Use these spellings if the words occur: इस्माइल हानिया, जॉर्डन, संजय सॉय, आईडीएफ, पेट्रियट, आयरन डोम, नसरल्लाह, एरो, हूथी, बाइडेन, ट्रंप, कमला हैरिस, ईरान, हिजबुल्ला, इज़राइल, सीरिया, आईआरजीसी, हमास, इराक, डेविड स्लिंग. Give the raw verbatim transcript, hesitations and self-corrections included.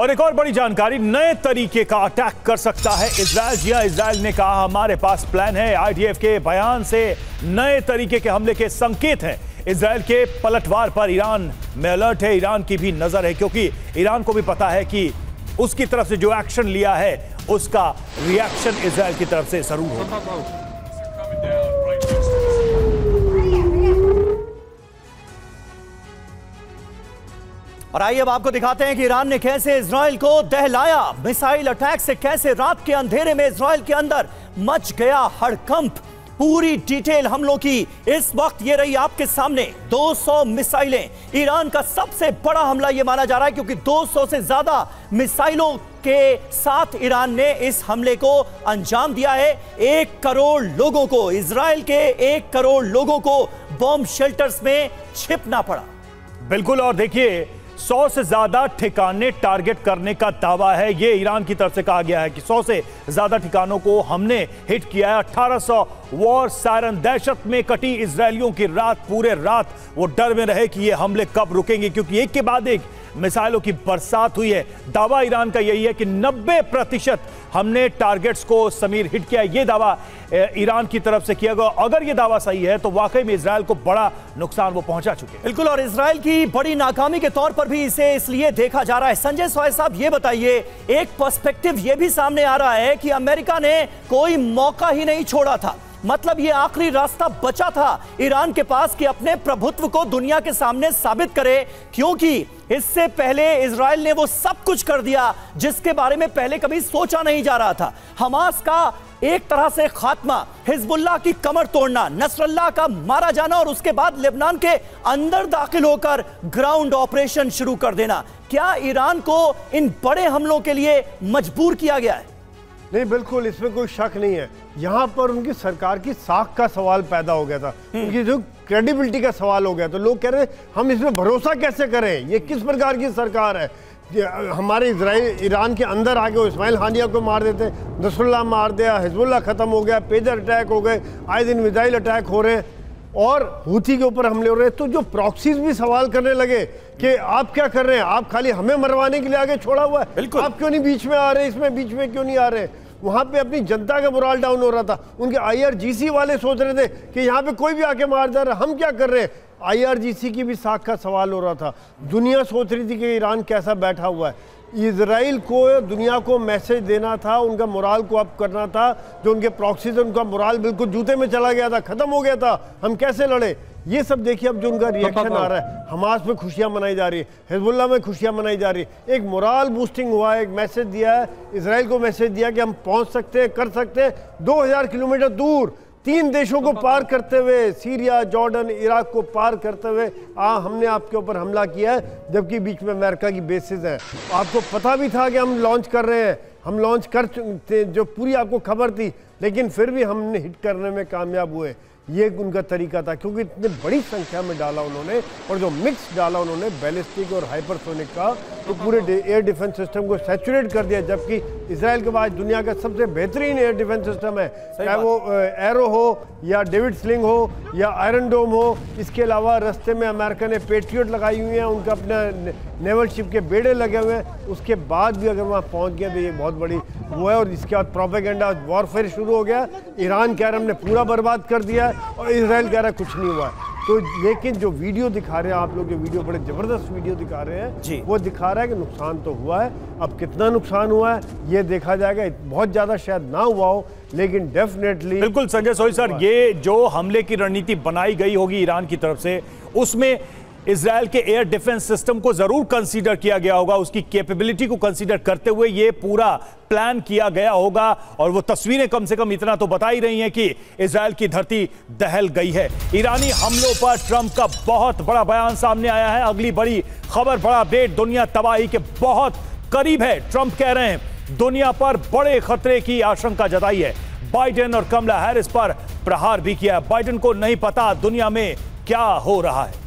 और एक और बड़ी जानकारी, नए तरीके का अटैक कर सकता है इज़राइल। जिया इज़राइल ने कहा हमारे पास प्लान है। आईडीएफ के बयान से नए तरीके के हमले के संकेत हैं। इज़राइल के पलटवार पर ईरान में अलर्ट है, ईरान की भी नजर है, क्योंकि ईरान को भी पता है कि उसकी तरफ से जो एक्शन लिया है उसका रिएक्शन इज़राइल की तरफ से जरूर होगा। और आइए अब आपको दिखाते हैं कि ईरान ने कैसे इज़राइल को दहलाया। मिसाइल अटैक से कैसे रात के अंधेरे में इज़राइल के अंदर मच गया हड़कंप। पूरी डिटेल हमलों की इस वक्त ये रही आपके सामने। दो सौ मिसाइलें, ईरान का सबसे बड़ा हमला ये माना जा रहा है, क्योंकि दो सौ से ज्यादा मिसाइलों के साथ ईरान ने इस हमले को अंजाम दिया है। एक करोड़ लोगों को, इज़राइल के एक करोड़ लोगों को बॉम्ब शेल्टर्स में छिपना पड़ा। बिल्कुल, और देखिए सौ से ज्यादा ठिकाने टारगेट करने का दावा है। ये ईरान की तरफ से कहा गया है कि सौ से ज्यादा ठिकानों को हमने हिट किया है। अठारह सौ वॉर सायरन, दहशत में कटी इजरायलियों की रात। पूरे रात वो डर में रहे कि ये हमले कब रुकेंगे, क्योंकि एक के बाद एक मिसाइलों की बरसात हुई है। दावा ईरान का यही है कि नब्बे प्रतिशत हमने टारगेट्स को समीर हिट किया। ये दावा ईरान की तरफ से किया गया। अगर ये दावा सही है तो वाकई में इजराइल को बड़ा नुकसान वो पहुंचा चुके हैं। बिल्कुल, और इजराइल की बड़ी नाकामी के तौर पर भी इसे इसलिए देखा जा रहा है। संजय सॉय साहब, ये बताइए, एक पर्सपेक्टिव ये भी सामने आ रहा है कि अमेरिका ने कोई मौका ही नहीं छोड़ा था। मतलब ये आखिरी रास्ता बचा था ईरान के पास कि अपने प्रभुत्व को दुनिया के सामने साबित करे, क्योंकि इससे पहले इजराइल ने वो सब कुछ कर दिया जिसके बारे में पहले कभी सोचा नहीं जा रहा था। हमास का एक तरह से खात्मा, हिजबुल्ला की कमर तोड़ना, नसरल्लाह का मारा जाना और उसके बाद लेबनान के अंदर दाखिल होकर ग्राउंड ऑपरेशन शुरू कर देना। क्या ईरान को इन बड़े हमलों के लिए मजबूर किया गया है? नहीं, बिल्कुल, इसमें कोई शक नहीं है। यहाँ पर उनकी सरकार की साख का सवाल पैदा हो गया था, उनकी जो क्रेडिबिलिटी का सवाल हो गया था। लोग कह रहे हैं हम इसमें भरोसा कैसे करें, ये किस प्रकार की सरकार है। हमारे इजराइल ईरान के अंदर आके वो इस्माइल हानिया को मार देते, नसरल्लाह मार दिया, हिजबुल्ला ख़त्म हो गया, पेजर अटैक हो गए, आए दिन मिसाइल अटैक हो रहे हैं और हूथी के ऊपर हमले हो रहे हैं। तो जो प्रॉक्सीज भी सवाल करने लगे कि आप क्या कर रहे हैं, आप खाली हमें मरवाने के लिए आगे छोड़ा हुआ है, आप क्यों नहीं बीच में आ रहे, इसमें बीच में क्यों नहीं आ रहे। वहां पे अपनी जनता का मोरल डाउन हो रहा था। उनके आईआरजीसी वाले सोच रहे थे कि यहाँ पे कोई भी आके मार जा रहा है, हम क्या कर रहे हैं। आईआरजीसी की भी साख का सवाल हो रहा था। दुनिया सोच रही थी कि ईरान कैसा बैठा हुआ है। इजराइल को दुनिया को मैसेज देना था, उनका मोराल को अप करना था। जो उनके प्रॉक्सीज, उनका मोराल बिल्कुल जूते में चला गया था, खत्म हो गया था, हम कैसे लड़े। ये सब देखिए अब जो उनका रिएक्शन आ रहा है। हमास में खुशियां मनाई जा रही है, हिजबुल्ला में खुशियां मनाई जा रही है। एक मोराल बूस्टिंग हुआ, एक मैसेज दिया है, इजराइल को मैसेज दिया कि हम पहुंच सकते हैं, कर सकते हैं। दो हजार किलोमीटर दूर तीन देशों को पार करते हुए, सीरिया, जॉर्डन, इराक को पार करते हुए आ हमने आपके ऊपर हमला किया है, जबकि बीच में अमेरिका की बेसेस हैं। आपको पता भी था कि हम लॉन्च कर रहे हैं, हम लॉन्च कर थे, जो पूरी आपको खबर थी, लेकिन फिर भी हमने हिट करने में कामयाब हुए। ये उनका तरीका था, क्योंकि इतने बड़ी संख्या में डाला उन्होंने, और जो मिक्स डाला उन्होंने बैलिस्टिक और हाइपरसोनिक का, तो पूरे एयर डिफेंस सिस्टम को सैचुरेट कर दिया। जबकि इसराइल के बाद दुनिया का सबसे बेहतरीन एयर डिफेंस सिस्टम है, चाहे वो एरो हो या डेविड स्लिंग हो या आयरन डोम हो। इसके अलावा रास्ते में अमेरिका ने पेट्रियट लगाई हुई है, उनका अपना नेवल शिप के बेड़े लगे हुए हैं। उसके बाद भी अगर वहाँ पहुँच गया तो ये बहुत बड़ी वो है। और इसके बाद प्रोपेगेंडा वॉरफेयर शुरू हो गया। ईरान कह रहा हमने पूरा बर्बाद कर दिया और इजराइल कह रहा कुछ नहीं हुआ। तो लेकिन जो वीडियो दिखा रहे हैं आप लोग, ये वीडियो बड़े ज़बरदस्त वीडियो दिखा रहे हैं, वो दिखा रहा है कि नुकसान तो हुआ है। अब कितना नुकसान हुआ है ये देखा जाएगा। बहुत ज़्यादा शायद ना हुआ हो, लेकिन डेफिनेटली। बिल्कुल संजय सोई सर, ये जो हमले की रणनीति बनाई गई होगी ईरान की तरफ से, उसमें इजराइल के एयर डिफेंस सिस्टम को ज़रूर कंसीडर किया गया होगा। उसकी कैपेबिलिटी को कंसीडर करते हुए ये पूरा प्लान किया गया होगा। और वो तस्वीरें कम से कम इतना तो बता ही रही हैं कि इजराइल की धरती दहल गई है। ईरानी हमलों पर ट्रंप का बहुत बड़ा बयान सामने आया है। अगली बड़ी खबर, बड़ा अपडेट, दुनिया तबाही के बहुत करीब है। ट्रंप कह रहे हैं दुनिया पर बड़े खतरे की आशंका जताई है। बाइडेन और कमला हैरिस पर प्रहार भी किया। बाइडेन को नहीं पता दुनिया में क्या हो रहा है।